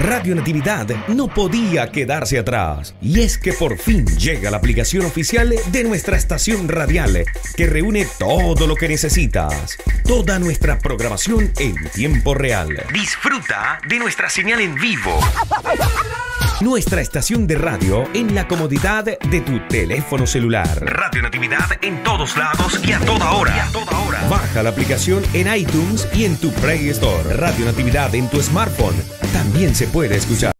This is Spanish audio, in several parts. Radio Natividad no podía quedarse atrás. Y es que por fin llega la aplicación oficial de nuestra estación radial, que reúne todo lo que necesitas. Toda nuestra programación en tiempo real. Disfruta de nuestra señal en vivo. Nuestra estación de radio en la comodidad de tu teléfono celular. Radio Natividad en todos lados y a toda hora. Baja la aplicación en iTunes y en tu Play Store. Radio Natividad en tu smartphone también se puede escuchar.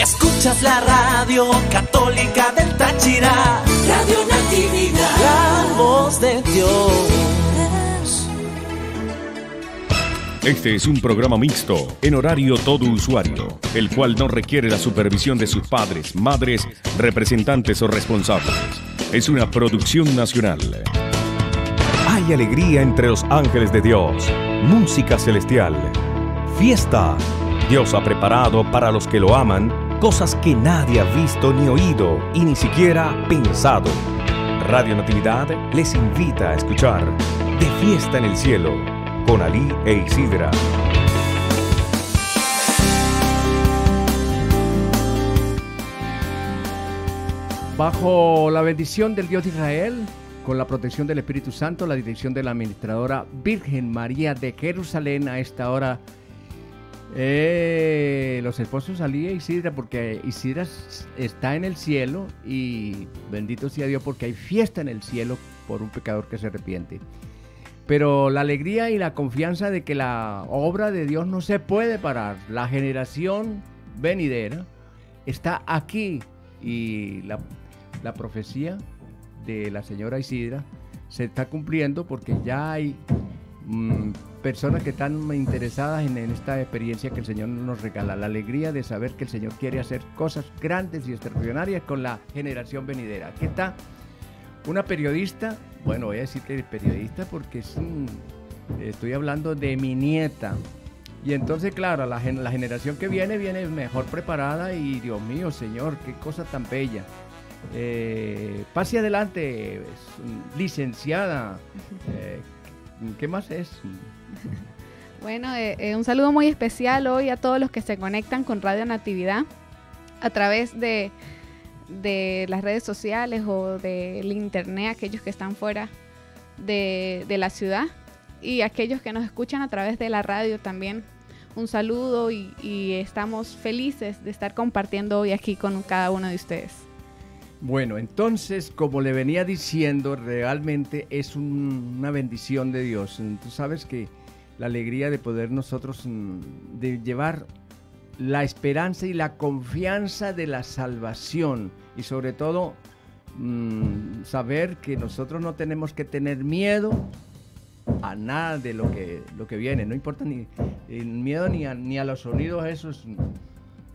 Escuchas la radio católica del Táchira. Radio Natividad, la voz de Dios. Este es un programa mixto, en horario todo usuario, el cual no requiere la supervisión de sus padres, madres, representantes o responsables. Es una producción nacional. Hay alegría entre los ángeles de Dios, música celestial, fiesta. Dios ha preparado para los que lo aman cosas que nadie ha visto ni oído y ni siquiera pensado. Radio Natividad les invita a escuchar De Fiesta en el Cielo, con Alí e Isidra. Bajo la bendición del Dios de Israel, con la protección del Espíritu Santo, la dirección de la administradora Virgen María de Jerusalén, a esta hora los esposos Alí e Isidra, porque Isidra está en el cielo y bendito sea Dios porque hay fiesta en el cielo por un pecador que se arrepiente. Pero la alegría y la confianza de que la obra de Dios no se puede parar. La generación venidera está aquí y la profecía de la señora Isidra se está cumpliendo porque ya hay personas que están interesadas en esta experiencia que el Señor nos regala. La alegría de saber que el Señor quiere hacer cosas grandes y extraordinarias con la generación venidera. Aquí está una periodista. Bueno, voy a decir que es periodista porque estoy hablando de mi nieta. Y entonces, claro, la generación que viene mejor preparada y, Dios mío, Señor, qué cosa tan bella. Pase adelante, licenciada. ¿Qué más es? Bueno, un saludo muy especial hoy a todos los que se conectan con Radio Natividad a través de las redes sociales o del internet, aquellos que están fuera de la ciudad y aquellos que nos escuchan a través de la radio también. Un saludo y estamos felices de estar compartiendo hoy aquí con cada uno de ustedes. Bueno, entonces, como le venía diciendo, realmente es una bendición de Dios. Tú sabes que la alegría de poder nosotros, de llevar la esperanza y la confianza de la salvación y sobre todo saber que nosotros no tenemos que tener miedo a nada de lo que viene, no importa ni el miedo ni a los sonidos esos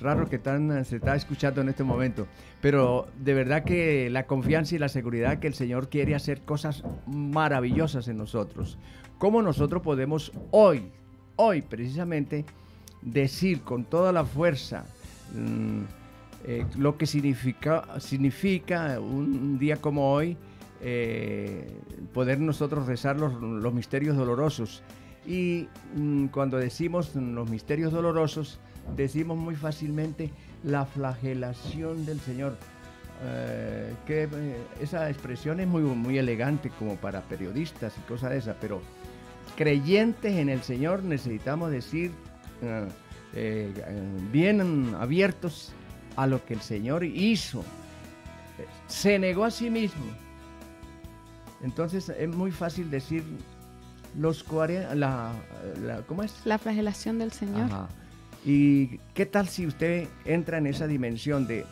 raros que se está escuchando en este momento, pero de verdad que la confianza y la seguridad que el Señor quiere hacer cosas maravillosas en nosotros. ¿Cómo nosotros podemos hoy precisamente decir con toda la fuerza lo que significa un día como hoy, poder nosotros rezar los misterios dolorosos? Y cuando decimos los misterios dolorosos, decimos muy fácilmente la flagelación del Señor. Esa expresión es muy, muy elegante como para periodistas y cosas de esas, pero creyentes en el Señor necesitamos decir bien abiertos a lo que el Señor hizo. Se negó a sí mismo. Entonces es muy fácil decir ¿cómo es? La flagelación del Señor. Ajá. ¿Y qué tal si usted entra en esa dimensión de,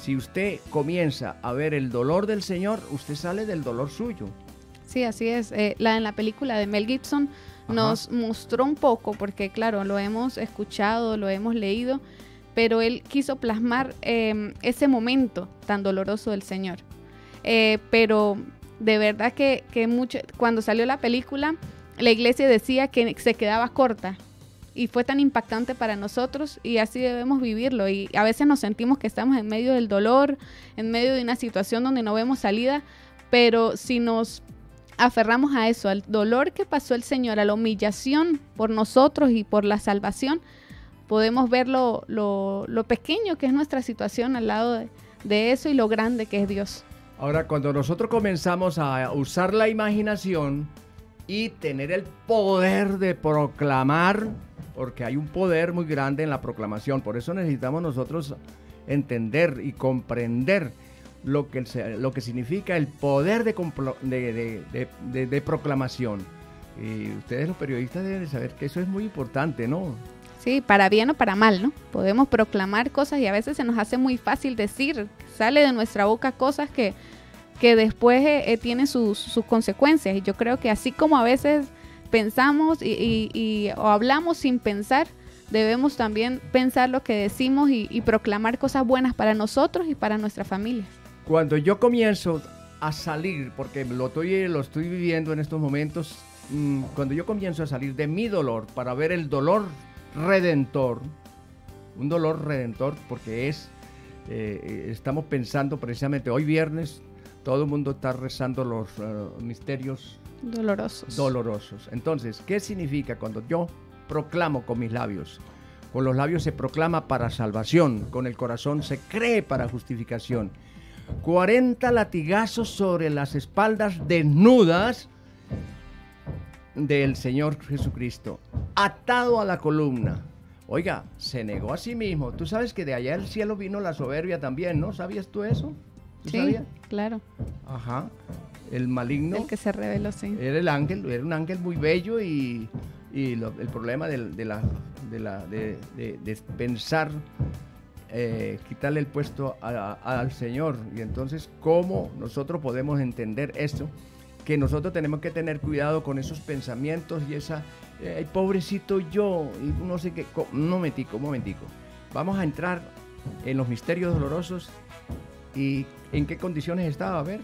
si usted comienza a ver el dolor del Señor, usted sale del dolor suyo? Sí, así es. En la película de Mel Gibson nos mostró un poco, porque claro, lo hemos escuchado, lo hemos leído, pero él quiso plasmar ese momento tan doloroso del Señor. Pero de verdad que mucho, cuando salió la película, la iglesia decía que se quedaba corta y fue tan impactante para nosotros y así debemos vivirlo. Y a veces nos sentimos que estamos en medio del dolor, en medio de una situación donde no vemos salida, pero si nos aferramos a eso, al dolor que pasó el Señor, a la humillación por nosotros y por la salvación, podemos ver lo pequeño que es nuestra situación al lado de eso y lo grande que es Dios. Ahora, cuando nosotros comenzamos a usar la imaginación y tener el poder de proclamar, porque hay un poder muy grande en la proclamación, por eso necesitamos nosotros entender y comprender lo que significa el poder de proclamación. Y ustedes los periodistas deben saber que eso es muy importante, ¿no? Sí, para bien o para mal, ¿no? Podemos proclamar cosas y a veces se nos hace muy fácil decir, sale de nuestra boca cosas que después tienen sus consecuencias. Y yo creo que así como a veces pensamos o hablamos sin pensar, debemos también pensar lo que decimos y proclamar cosas buenas para nosotros y para nuestra familia. Cuando yo comienzo a salir, porque lo estoy viviendo en estos momentos, cuando yo comienzo a salir de mi dolor para ver el dolor redentor, un dolor redentor, porque estamos pensando precisamente hoy viernes, todo el mundo está rezando los misterios dolorosos. Entonces, ¿qué significa cuando yo proclamo con mis labios? Con los labios se proclama para salvación, con el corazón se cree para justificación. 40 latigazos sobre las espaldas desnudas del Señor Jesucristo, atado a la columna. Oiga, se negó a sí mismo. Tú sabes que de allá del cielo vino la soberbia también, ¿no? ¿Sabías tú eso? ¿Sabías? Claro. Ajá. El maligno. El que se reveló, sí. Era el ángel, era un ángel muy bello y el problema de pensar, quitarle el puesto al Señor. Y entonces, ¿cómo nosotros podemos entender esto? Que nosotros tenemos que tener cuidado con esos pensamientos y esa pobrecito yo, y no sé qué. Un momentico, vamos a entrar en los misterios dolorosos. ¿Y en qué condiciones estaba? A ver,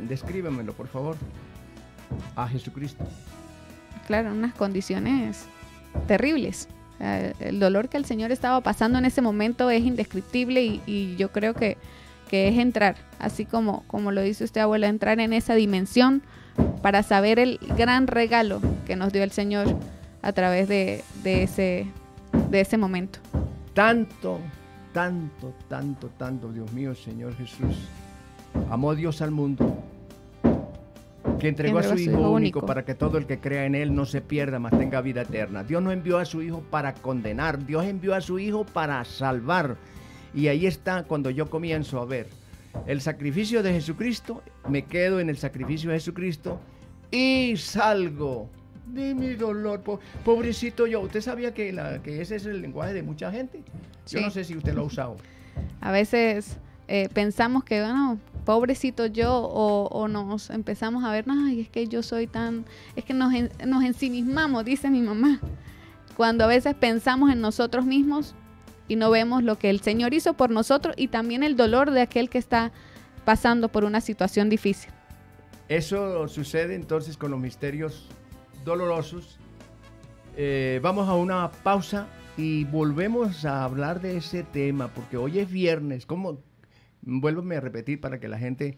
descríbemelo por favor. A Jesucristo. Claro, unas condiciones terribles. El dolor que el Señor estaba pasando en ese momento es indescriptible y yo creo que es entrar, así como lo dice usted, abuela, entrar en esa dimensión para saber el gran regalo que nos dio el Señor a través de ese momento. Tanto, Dios mío, Señor Jesús, amó Dios al mundo, que entregó a su Hijo único para que todo el que crea en Él no se pierda, mas tenga vida eterna. Dios no envió a su Hijo para condenar, Dios envió a su Hijo para salvar. Y ahí está cuando yo comienzo a ver el sacrificio de Jesucristo, me quedo en el sacrificio de Jesucristo y salgo de mi dolor. Pobrecito yo. ¿Usted sabía que ese es el lenguaje de mucha gente? Sí. Yo no sé si usted lo ha usado. A veces pensamos que, bueno, pobrecito yo, o nos empezamos a ver, ay, es que yo soy tan... Es que nos ensimismamos, dice mi mamá. Cuando a veces pensamos en nosotros mismos, y no vemos lo que el Señor hizo por nosotros y también el dolor de aquel que está pasando por una situación difícil. Eso sucede entonces con los misterios dolorosos. Vamos a una pausa y volvemos a hablar de ese tema, porque hoy es viernes. Vuélvame a repetir para que la gente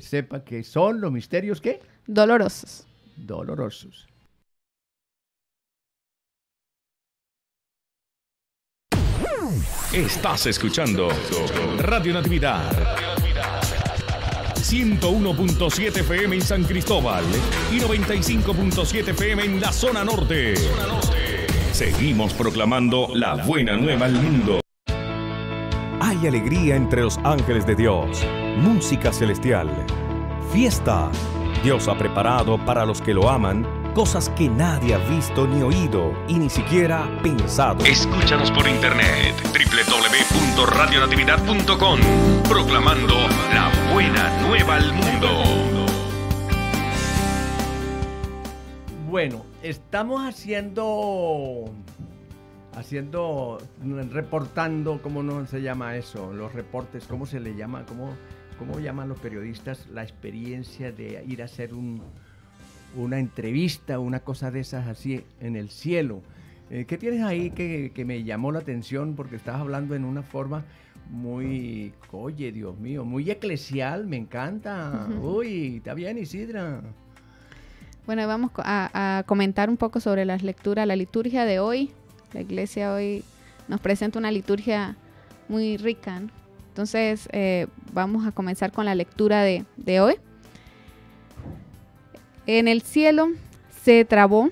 sepa que son los misterios, ¿qué? Dolorosos. Dolorosos. Estás escuchando Radio Natividad 101.7 FM en San Cristóbal y 95.7 FM en la zona norte. Seguimos proclamando la buena nueva al mundo. Hay alegría entre los ángeles de Dios, música celestial, fiesta. Dios ha preparado para los que lo aman cosas que nadie ha visto ni oído y ni siquiera pensado. Escúchanos por internet www.radionatividad.com, proclamando la buena nueva al mundo. Bueno, estamos reportando, ¿cómo no se llama eso? Los reportes, ¿cómo se le llama? ¿Cómo llaman los periodistas la experiencia de ir a hacer una entrevista, una cosa de esas así en el cielo? ¿Qué tienes ahí que me llamó la atención? Porque estabas hablando en una forma muy, oye, Dios mío, muy eclesial, me encanta. Uy, está bien, Isidra. Bueno, vamos a comentar un poco sobre la liturgia de hoy. La iglesia hoy nos presenta una liturgia muy rica, ¿no? Entonces vamos a comenzar con la lectura de hoy. En el cielo se trabó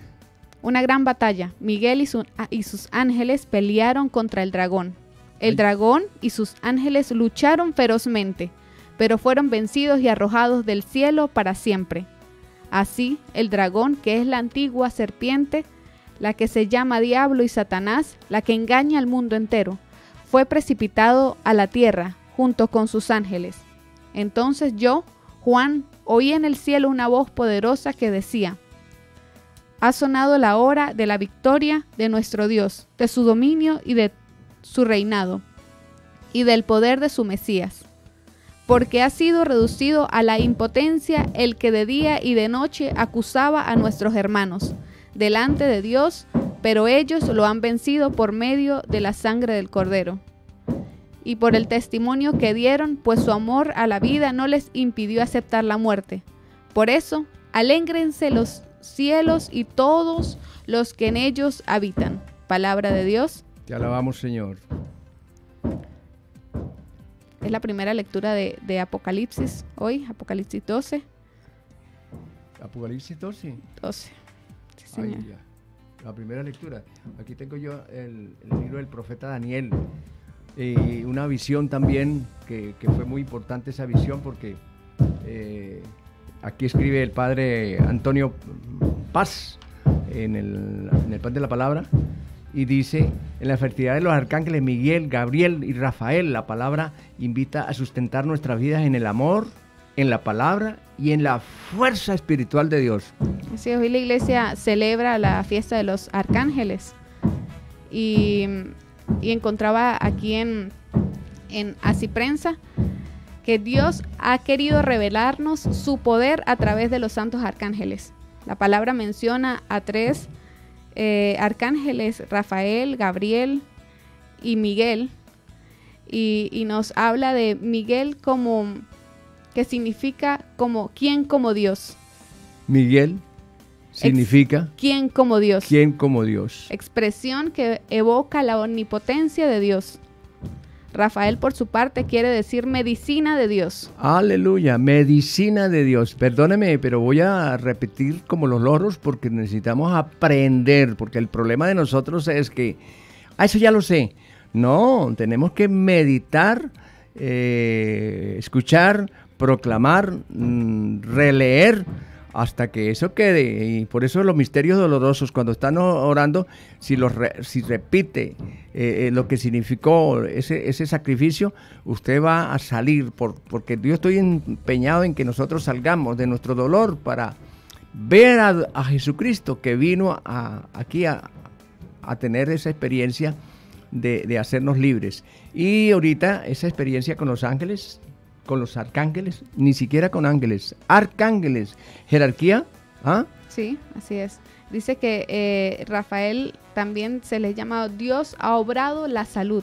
una gran batalla. Miguel y sus ángeles pelearon contra el dragón. El dragón y sus ángeles lucharon ferozmente, pero fueron vencidos y arrojados del cielo para siempre. Así, el dragón, que es la antigua serpiente, la que se llama Diablo y Satanás, la que engaña al mundo entero, fue precipitado a la tierra junto con sus ángeles. Entonces yo, Juan, oí en el cielo una voz poderosa que decía: ha sonado la hora de la victoria de nuestro Dios, de su dominio y de su reinado, y del poder de su Mesías. Porque ha sido reducido a la impotencia el que de día y de noche acusaba a nuestros hermanos delante de Dios, pero ellos lo han vencido por medio de la sangre del Cordero y por el testimonio que dieron, pues su amor a la vida no les impidió aceptar la muerte. Por eso, alégrense los cielos y todos los que en ellos habitan. Palabra de Dios. Te alabamos, Señor. Es la primera lectura de Apocalipsis hoy, Apocalipsis 12. ¿Apocalipsis 12? 12, sí, señor. Ay, ya. La primera lectura. Aquí tengo yo el libro del profeta Daniel. Una visión también, que fue muy importante esa visión, porque aquí escribe el padre Antonio Paz, en el pan de la palabra, y dice: en la fertilidad de los arcángeles Miguel, Gabriel y Rafael, la palabra invita a sustentar nuestras vidas en el amor, en la palabra y en la fuerza espiritual de Dios. Así es, hoy la iglesia celebra la fiesta de los arcángeles y encontraba aquí en Aciprensa que Dios ha querido revelarnos su poder a través de los santos arcángeles. La palabra menciona a tres arcángeles, Rafael, Gabriel y Miguel, y nos habla de Miguel como... que significa como ¿quién como Dios? Miguel significa ¿quién como Dios? ¿Quién como Dios? Expresión que evoca la omnipotencia de Dios. Rafael, por su parte, quiere decir medicina de Dios. Aleluya, medicina de Dios. Perdóneme, pero voy a repetir como los loros porque necesitamos aprender, porque el problema de nosotros es que, eso ya lo sé. No, tenemos que meditar, escuchar, proclamar, releer, hasta que eso quede. Y por eso los misterios dolorosos, cuando están orando, si repite lo que significó ese sacrificio, usted va a salir, porque yo estoy empeñado en que nosotros salgamos de nuestro dolor para ver a Jesucristo, que vino aquí a tener esa experiencia de hacernos libres. Y ahorita esa experiencia con los ángeles, con los arcángeles, ni siquiera con ángeles, arcángeles, jerarquía. ¿Ah? Sí, así es. Dice que Rafael también se les llama Dios ha obrado la salud.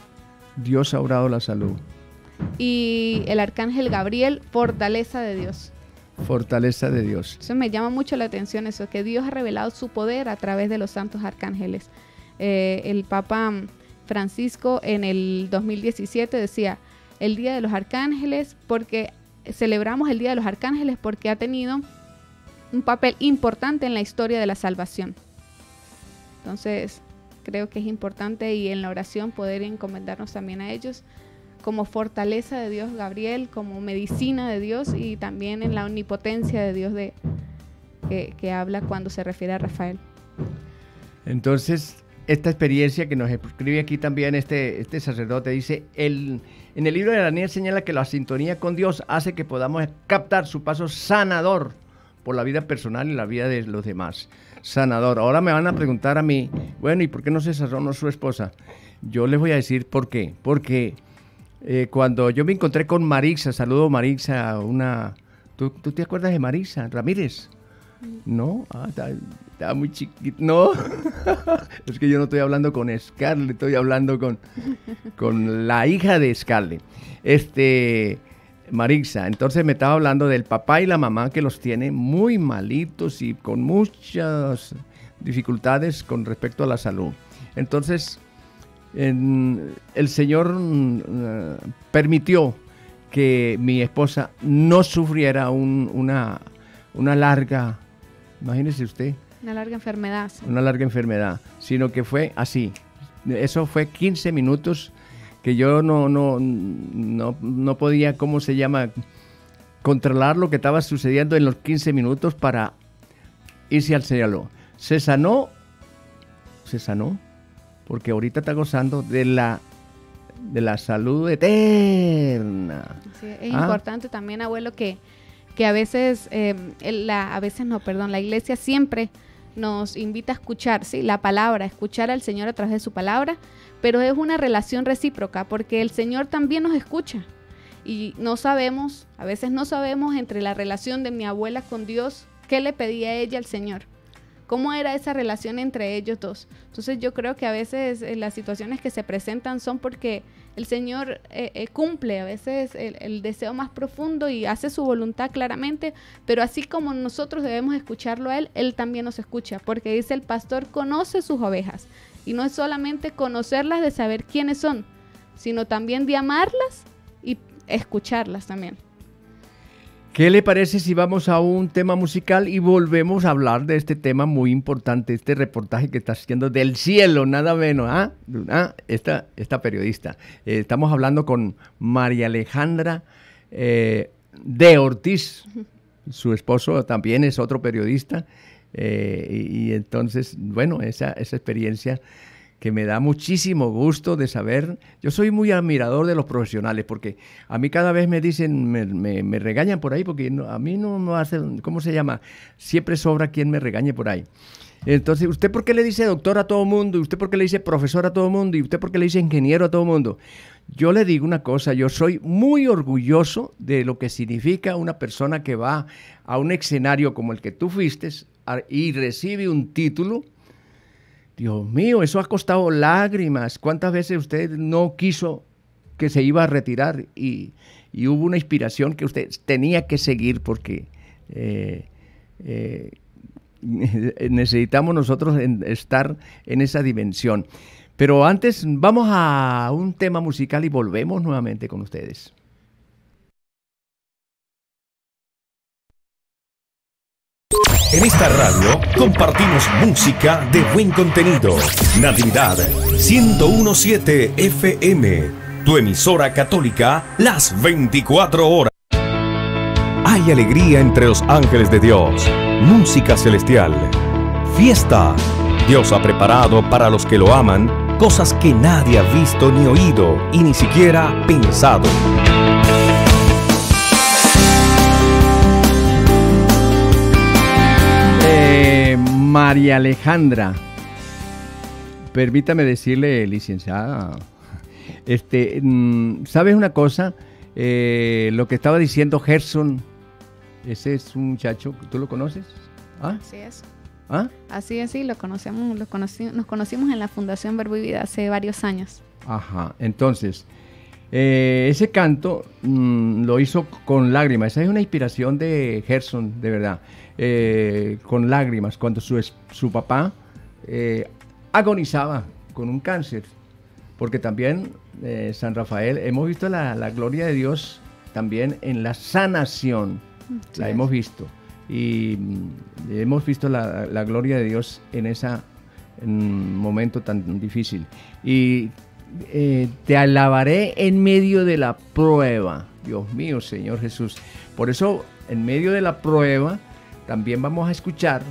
Dios ha obrado la salud. Y el arcángel Gabriel, fortaleza de Dios. Fortaleza de Dios. Eso me llama mucho la atención, eso, que Dios ha revelado su poder a través de los santos arcángeles. El Papa Francisco en el 2017 decía: el Día de los Arcángeles, porque celebramos el Día de los Arcángeles porque ha tenido un papel importante en la historia de la salvación. Entonces, creo que es importante, y en la oración poder encomendarnos también a ellos como fortaleza de Dios, Gabriel, como medicina de Dios, y también en la omnipotencia de Dios que habla cuando se refiere a Rafael. Entonces, esta experiencia que nos escribe aquí también este sacerdote, dice: en el libro de Daniel señala que la sintonía con Dios hace que podamos captar su paso sanador por la vida personal y la vida de los demás. Sanador. Ahora me van a preguntar a mí: bueno, ¿y por qué no se sanó su esposa? Yo les voy a decir por qué. Porque cuando yo me encontré con Marisa, saludo Marisa, una... ¿Tú te acuerdas de Marisa Ramírez? No, estaba muy chiquito. No, es que yo no estoy hablando con Scarlett, estoy hablando con la hija de Scarlett, Marisa. Entonces me estaba hablando del papá y la mamá, que los tiene muy malitos y con muchas dificultades con respecto a la salud. Entonces, el Señor permitió que mi esposa no sufriera una larga, imagínese usted. Una larga enfermedad. Sí. Una larga enfermedad, sino que fue así. Eso fue 15 minutos que yo no podía, ¿cómo se llama?, controlar lo que estaba sucediendo en los 15 minutos para irse al cielo. Se sanó, porque ahorita está gozando de la salud eterna. Sí, es importante también, abuelo, que a veces, la iglesia siempre nos invita a escuchar, ¿sí?, la palabra, escuchar al Señor a través de su palabra, pero es una relación recíproca, porque el Señor también nos escucha. Y no sabemos, a veces no sabemos, entre la relación de mi abuela con Dios, qué le pedía ella al Señor, cómo era esa relación entre ellos dos. Entonces yo creo que a veces las situaciones que se presentan son porque el Señor cumple a veces el deseo más profundo y hace su voluntad claramente, pero así como nosotros debemos escucharlo a Él, Él también nos escucha, porque dice el pastor, conoce sus ovejas, y no es solamente conocerlas de saber quiénes son, sino también de amarlas y escucharlas también. ¿Qué le parece si vamos a un tema musical y volvemos a hablar de este tema muy importante, este reportaje que está haciendo del cielo, nada menos, esta periodista? Estamos hablando con María Alejandra de Ortiz, su esposo también es otro periodista, y entonces, bueno, esa experiencia que me da muchísimo gusto de saber. Yo soy muy admirador de los profesionales, porque a mí cada vez me dicen, me regañan por ahí, porque a mí no me hacen, ¿cómo se llama?, siempre sobra quien me regañe por ahí. Entonces, ¿usted por qué le dice doctor a todo mundo? ¿Y usted por qué le dice profesor a todo mundo? ¿Y usted por qué le dice ingeniero a todo mundo? Yo le digo una cosa, yo soy muy orgulloso de lo que significa una persona que va a un escenario como el que tú fuiste y recibe un título. Dios mío, eso ha costado lágrimas. ¿Cuántas veces usted no quiso que se iba a retirar? Y hubo una inspiración que usted tenía que seguir, porque necesitamos nosotros estar en esa dimensión. Pero antes vamos a un tema musical y volvemos nuevamente con ustedes. En esta radio compartimos música de buen contenido. Natividad 101.7 FM, tu emisora católica, las 24 horas. Hay alegría entre los ángeles de Dios, música celestial, fiesta. Dios ha preparado para los que lo aman cosas que nadie ha visto ni oído y ni siquiera pensado. María Alejandra, permítame decirle, licenciada, ¿sabes una cosa? Lo que estaba diciendo Gerson, ese es un muchacho, ¿tú lo conoces? ¿Ah? Así es. ¿Ah? Así es, sí, nos conocimos en la Fundación Verbo y Vida hace varios años. Ajá, entonces, ese canto lo hizo con lágrimas, esa es una inspiración de Gerson, de verdad. Con lágrimas, cuando su papá agonizaba con un cáncer, porque también San Rafael, hemos visto la gloria de Dios también en la sanación, sí, la hemos visto, y hemos visto la gloria de Dios en ese momento tan difícil, y te alabaré en medio de la prueba. Dios mío, Señor Jesús, por eso en medio de la prueba también vamos a escuchar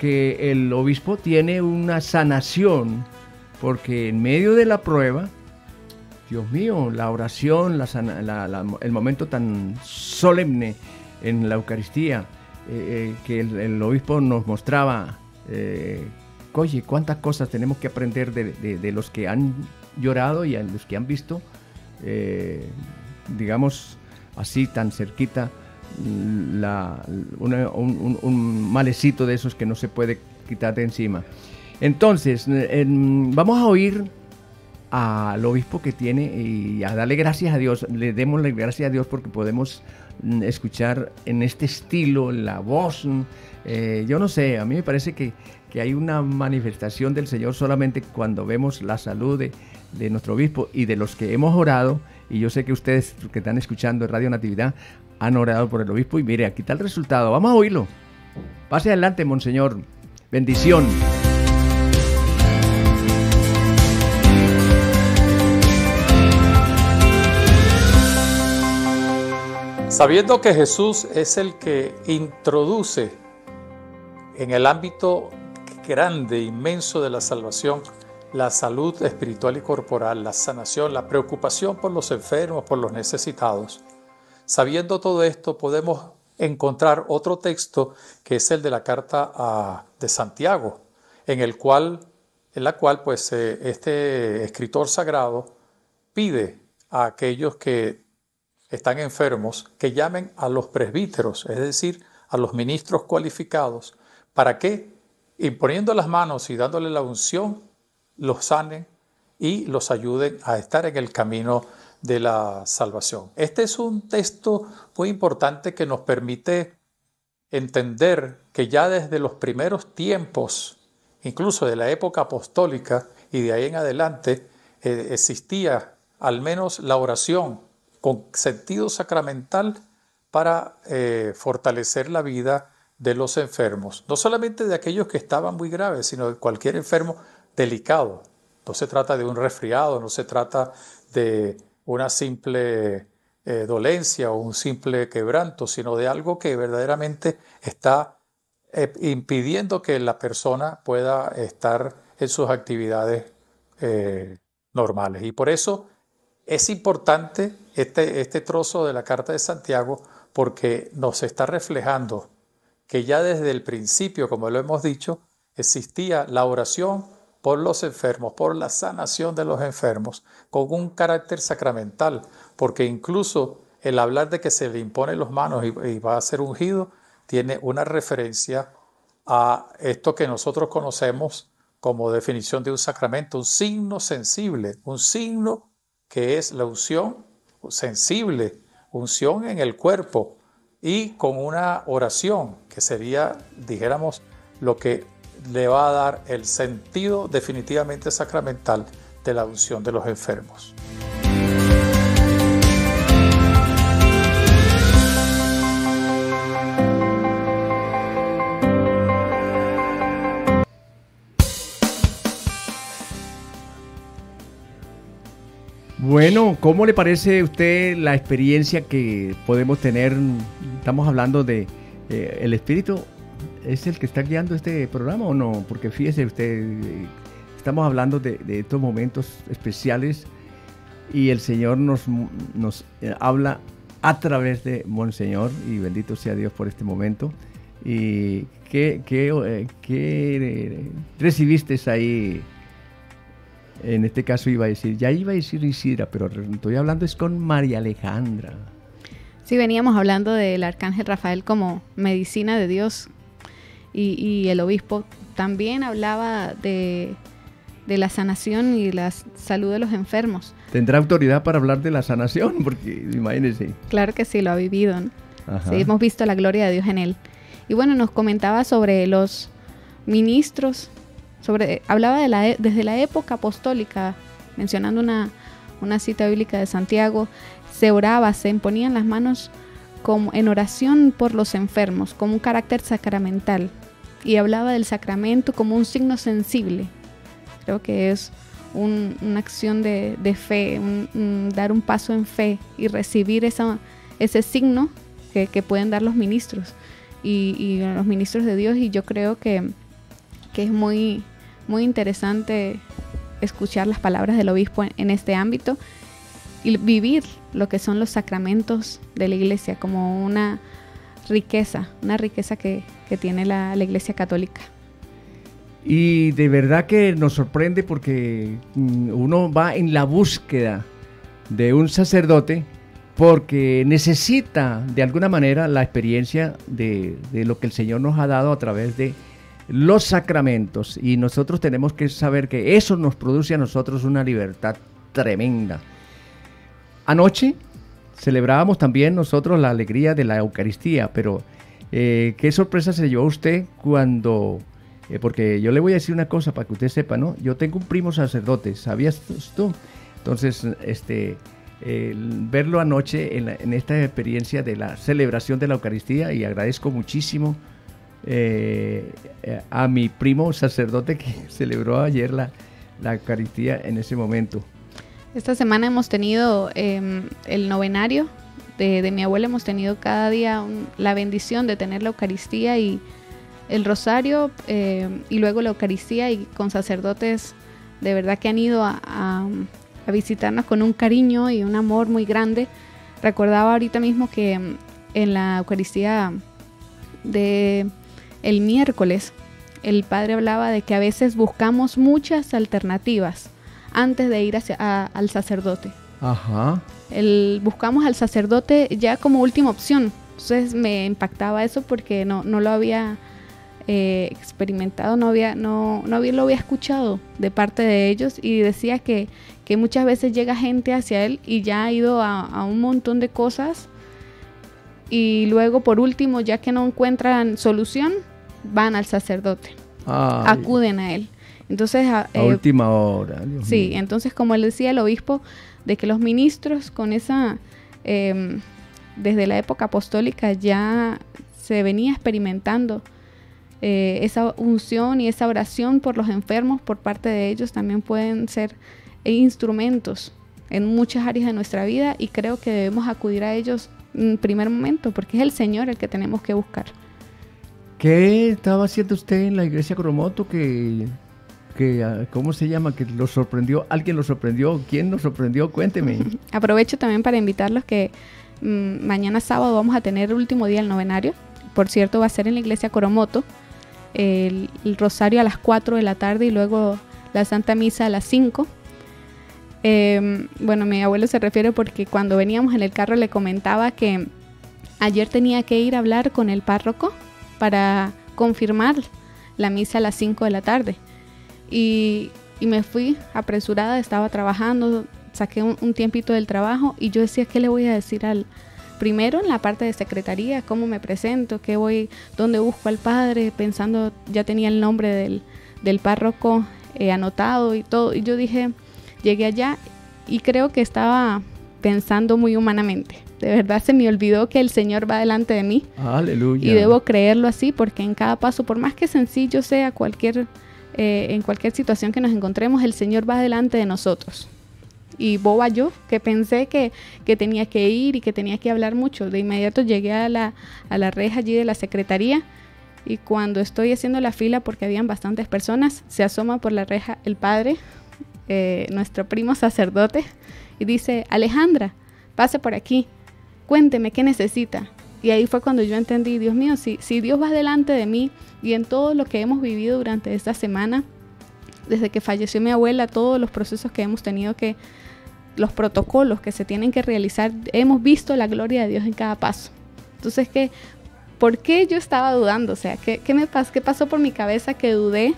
que el obispo tiene una sanación, porque en medio de la prueba, Dios mío, la oración, el momento tan solemne en la Eucaristía, que el obispo nos mostraba, oye, cuántas cosas tenemos que aprender de los que han llorado y a los que han visto, digamos así, tan cerquita, un malecito de esos que no se puede quitar de encima. Entonces, vamos a oír al obispo que tiene y a darle gracias a Dios, le démosle gracias a Dios, porque podemos escuchar en este estilo la voz. Yo no sé, a mí me parece que, que hay una manifestación del Señor solamente cuando vemos la salud de nuestro obispo y de los que hemos orado. Y yo sé que ustedes que están escuchando Radio Natividad han orado por el obispo, y mire, aquí está el resultado. Vamos a oírlo. Pase adelante, monseñor. Bendición. Sabiendo que Jesús es el que introduce en el ámbito grande, inmenso de la salvación, la salud espiritual y corporal, la sanación, la preocupación por los enfermos, por los necesitados. Sabiendo todo esto, podemos encontrar otro texto que es el de la carta de Santiago, en la cual pues, este escritor sagrado pide a aquellos que están enfermos que llamen a los presbíteros, es decir, a los ministros cualificados, para que, imponiendo las manos y dándole la unción, los sanen y los ayuden a estar en el camino de la salvación. Este es un texto muy importante que nos permite entender que ya desde los primeros tiempos, incluso de la época apostólica y de ahí en adelante, existía al menos la oración con sentido sacramental para fortalecer la vida de los enfermos. No solamente de aquellos que estaban muy graves, sino de cualquier enfermo delicado. No se trata de un resfriado, no se trata de una simple dolencia o un simple quebranto, sino de algo que verdaderamente está impidiendo que la persona pueda estar en sus actividades normales. Y por eso es importante este trozo de la Carta de Santiago, porque nos está reflejando que ya desde el principio, como lo hemos dicho, existía la oración por los enfermos, por la sanación de los enfermos, con un carácter sacramental, porque incluso el hablar de que se le imponen las manos y va a ser ungido, tiene una referencia a esto que nosotros conocemos como definición de un sacramento, un signo sensible, un signo que es la unción sensible, unción en el cuerpo, y con una oración que sería, dijéramos, lo que le va a dar el sentido definitivamente sacramental de la unción de los enfermos. Bueno, ¿cómo le parece a usted la experiencia que podemos tener? Estamos hablando de el Espíritu, ¿es el que está guiando este programa o no? Porque fíjese usted, estamos hablando de estos momentos especiales y el Señor nos habla a través de Monseñor, y bendito sea Dios por este momento. ¿Y qué recibiste ahí? En este caso iba a decir Isidra, pero estoy hablando es con María Alejandra. Sí, veníamos hablando del arcángel Rafael como medicina de Dios, y el obispo también hablaba de la sanación y la salud de los enfermos. ¿Tendrá autoridad para hablar de la sanación? Porque imagínense. Claro que sí, lo ha vivido, ¿no? Sí, hemos visto la gloria de Dios en él. Y bueno, nos comentaba sobre los ministros. Hablaba desde la época apostólica, mencionando una cita bíblica de Santiago, se oraba, se imponían las manos como en oración por los enfermos, con un carácter sacramental. Y hablaba del sacramento como un signo sensible. Creo que es una acción de fe, dar un paso en fe y recibir ese signo que pueden dar los ministros y los ministros de Dios. Y yo creo que es muy, muy interesante escuchar las palabras del obispo en este ámbito y vivir lo que son los sacramentos de la Iglesia como una riqueza que tiene la Iglesia Católica. Y de verdad que nos sorprende, porque uno va en la búsqueda de un sacerdote porque necesita de alguna manera la experiencia de lo que el Señor nos ha dado a través de los sacramentos, y nosotros tenemos que saber que eso nos produce a nosotros una libertad tremenda. Anoche celebrábamos también nosotros la alegría de la Eucaristía, pero qué sorpresa se llevó usted cuando Porque yo le voy a decir una cosa para que usted sepa, ¿no? Yo tengo un primo sacerdote, ¿sabías tú? Entonces, verlo anoche en esta experiencia de la celebración de la Eucaristía, y agradezco muchísimo a mi primo sacerdote que celebró ayer la Eucaristía en ese momento. Esta semana hemos tenido el novenario de mi abuela, hemos tenido cada día la bendición de tener la Eucaristía y el rosario, y luego la Eucaristía, y con sacerdotes de verdad que han ido a visitarnos con un cariño y un amor muy grande. Recordaba ahorita mismo que en la Eucaristía de el miércoles el padre hablaba de que a veces buscamos muchas alternativas antes de ir al sacerdote. Ajá. Buscamos al sacerdote ya como última opción. Entonces me impactaba eso porque no lo había experimentado, no lo había escuchado de parte de ellos, y decía que muchas veces llega gente hacia él y ya ha ido a un montón de cosas, y luego por último, ya que no encuentran solución, van al sacerdote. Ay. Acuden a él. Entonces, a última hora. Dios sí, mío. Entonces como él decía el obispo, de que los ministros con esa desde la época apostólica ya se venía experimentando esa unción y esa oración por los enfermos por parte de ellos. También pueden ser instrumentos en muchas áreas de nuestra vida, y creo que debemos acudir a ellos en primer momento, porque es el Señor el que tenemos que buscar. ¿Qué estaba haciendo usted en la iglesia Coromoto que ¿cómo se llama? Que lo sorprendió, alguien lo sorprendió, ¿quién lo sorprendió? Cuénteme. Aprovecho también para invitarlos que mañana sábado vamos a tener el último día del novenario. Por cierto, va a ser en la iglesia Coromoto. El rosario a las 4 de la tarde y luego la Santa Misa a las 5. Bueno, mi abuelo se refiere porque cuando veníamos en el carro le comentaba que ayer tenía que ir a hablar con el párroco para confirmar la misa a las 5 de la tarde. Y me fui apresurada, estaba trabajando, saqué un tiempito del trabajo y yo decía, ¿qué le voy a decir al primero en la parte de secretaría? ¿Cómo me presento? ¿Qué voy? ¿Dónde busco al padre? Pensando, ya tenía el nombre del párroco anotado y todo. Y yo dije, llegué allá y creo que estaba pensando muy humanamente. De verdad se me olvidó que el Señor va delante de mí. Aleluya. Y debo creerlo así, porque en cada paso, por más que sencillo sea en cualquier situación que nos encontremos, el Señor va delante de nosotros. Y boba yo, que pensé que tenía que ir y que tenía que hablar mucho. De inmediato llegué a la reja allí de la secretaría, y cuando estoy haciendo la fila, porque habían bastantes personas, se asoma por la reja el padre, nuestro primo sacerdote, y dice, Alejandra, pase por aquí, cuénteme qué necesita. Y ahí fue cuando yo entendí, Dios mío, si Dios va delante de mí, y en todo lo que hemos vivido durante esta semana, desde que falleció mi abuela, todos los procesos que hemos tenido que, los protocolos que se tienen que realizar, hemos visto la gloria de Dios en cada paso. Entonces, ¿por qué yo estaba dudando? O sea, ¿qué pasó por mi cabeza que dudé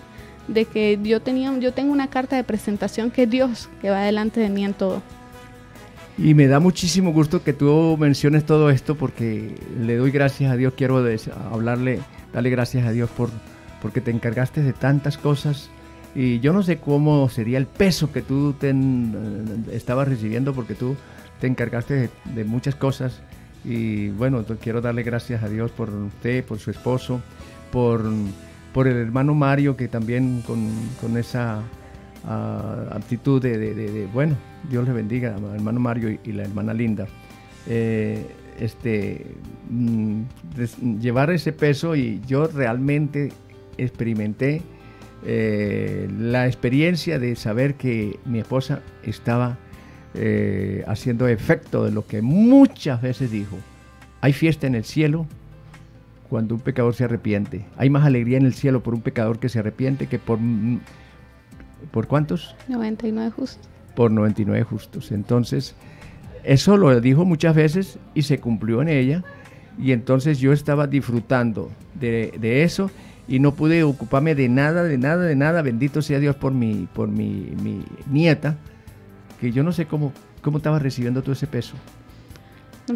de que yo tengo una carta de presentación que es Dios, que va delante de mí en todo? Y me da muchísimo gusto que tú menciones todo esto, porque le doy gracias a Dios, quiero darle gracias a Dios porque te encargaste de tantas cosas. Y yo no sé cómo sería el peso que tú estabas recibiendo, porque tú te encargaste de muchas cosas. Y bueno, quiero darle gracias a Dios por usted, por su esposo, por el hermano Mario, que también con esa actitud bueno, Dios le bendiga al hermano Mario y la hermana Linda. Llevar ese peso, y yo realmente experimenté la experiencia de saber que mi esposa estaba haciendo efecto de lo que muchas veces dijo: hay fiesta en el cielo cuando un pecador se arrepiente, hay más alegría en el cielo por un pecador que se arrepiente que ¿por cuántos? 99 justos. Por 99 justos. Entonces, eso lo dijo muchas veces y se cumplió en ella, y entonces yo estaba disfrutando de eso. Y no pude ocuparme de nada. Bendito sea Dios por mi nieta, que yo no sé cómo estaba recibiendo todo ese peso.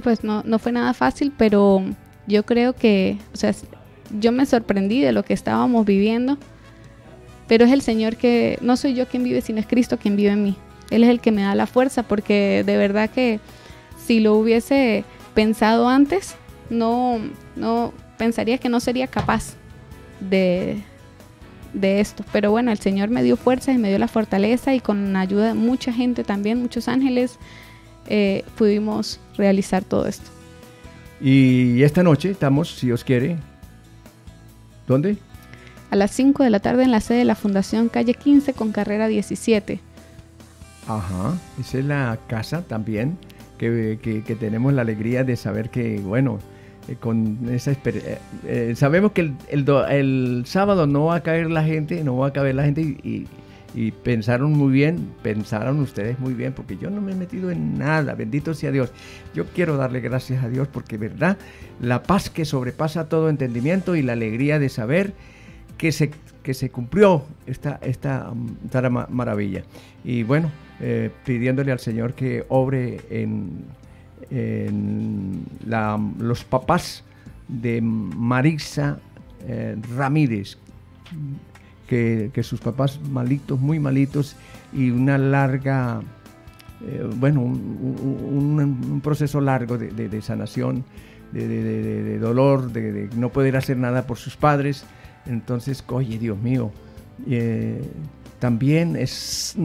Pues no fue nada fácil, pero yo creo que, o sea, yo me sorprendí de lo que estábamos viviendo, pero es el Señor que, no soy yo quien vive, sino es Cristo quien vive en mí. Él es el que me da la fuerza, porque de verdad que si lo hubiese pensado antes, no pensaría que no sería capaz de esto. Pero bueno, el Señor me dio fuerzas y me dio la fortaleza, y con la ayuda de mucha gente también, muchos ángeles, pudimos realizar todo esto. Y esta noche estamos, si Dios quiere, ¿dónde? A las 5 de la tarde en la sede de la Fundación, calle 15 con carrera 17. Ajá, esa es la casa también que tenemos la alegría de saber que, bueno, con esa sabemos que el sábado no va a caer la gente, y pensaron muy bien, pensaron ustedes muy bien, porque yo no me he metido en nada, bendito sea Dios. Yo quiero darle gracias a Dios porque, verdad, la paz que sobrepasa todo entendimiento y la alegría de saber que se cumplió esta maravilla. Y bueno, pidiéndole al Señor que obre en los papás de Marisa Ramírez, que sus papás malitos, muy malitos, y una larga, un proceso largo de sanación, de dolor, de no poder hacer nada por sus padres. Entonces, oye, Dios mío, también es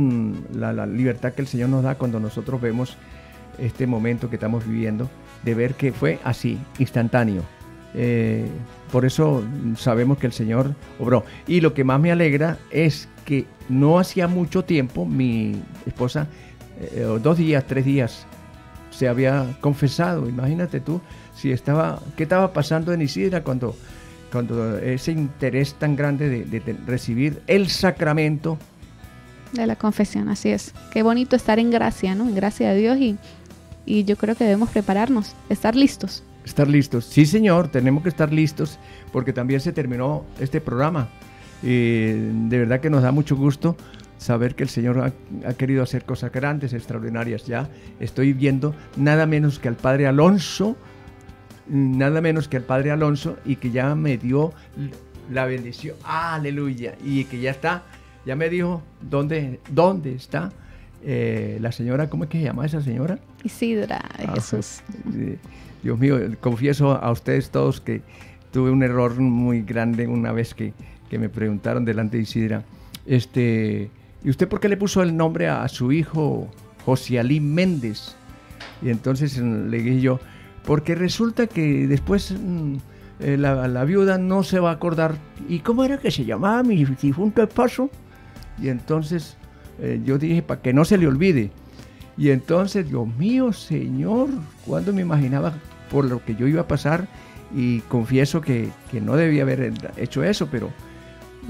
la libertad que el Señor nos da cuando nosotros vemos este momento que estamos viviendo, de ver que fue así, instantáneo. Por eso sabemos que el Señor obró. Y lo que más me alegra es que no hacía mucho tiempo mi esposa, 2 días, 3 días, se había confesado. Imagínate tú, ¿qué estaba pasando en Isidra cuando ese interés tan grande de recibir el sacramento de la confesión? Así es. Qué bonito estar en gracia, ¿no? En gracia de Dios, y yo creo que debemos prepararnos, estar listos. Estar listos. Sí, señor, tenemos que estar listos, porque también se terminó este programa. De verdad que nos da mucho gusto saber que el Señor ha querido hacer cosas grandes, extraordinarias. Ya estoy viendo nada menos que al Padre Alonso, y que ya me dio la bendición. ¡Aleluya! Y que ya está, ya me dijo dónde está. La señora, ¿cómo es que se llama esa señora? Isidra de Jesús. Dios mío, confieso a ustedes todos que tuve un error muy grande una vez que me preguntaron delante de Isidra, ¿y usted por qué le puso el nombre a su hijo José Alí Méndez? Y entonces le dije yo, porque resulta que después la viuda no se va a acordar. ¿Y cómo era que se llamaba mi difunto esposo? Y entonces yo dije, para que no se le olvide. Y entonces, Dios mío, Señor, cuando me imaginaba por lo que yo iba a pasar, y confieso que no debía haber hecho eso, pero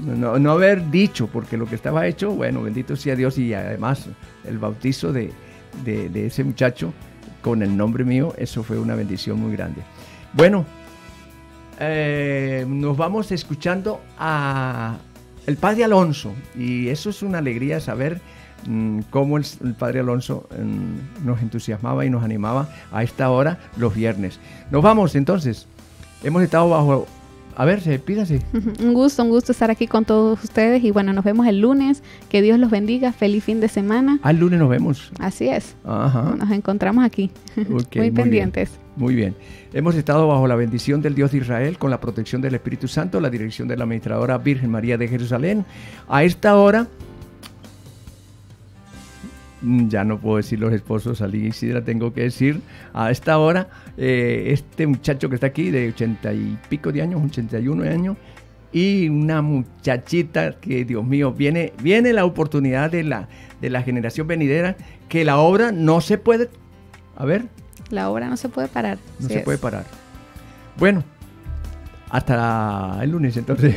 no haber dicho, porque lo que estaba hecho, bueno, bendito sea Dios. Y además el bautizo de ese muchacho con el nombre mío, eso fue una bendición muy grande. Bueno, nos vamos escuchando a el Padre Alonso, y eso es una alegría saber cómo el Padre Alonso nos entusiasmaba y nos animaba a esta hora los viernes. Nos vamos entonces. Hemos estado bajo... A ver, pídase. Un gusto estar aquí con todos ustedes, y bueno, nos vemos el lunes. Que Dios los bendiga. Feliz fin de semana. Al lunes nos vemos. Así es. Ajá. Nos encontramos aquí. Okay, muy pendientes. Bien. Muy bien. Hemos estado bajo la bendición del Dios de Israel, con la protección del Espíritu Santo, la dirección de la administradora Virgen María de Jerusalén. A esta hora... Ya no puedo decir los esposos, Alí Isidra, tengo que decir, a esta hora, este muchacho que está aquí de 80 y pico de años, 81 años, y una muchachita que, Dios mío, viene la oportunidad de la generación venidera, que la obra no se puede, la obra no se puede parar. No se puede parar. Bueno, hasta el lunes entonces.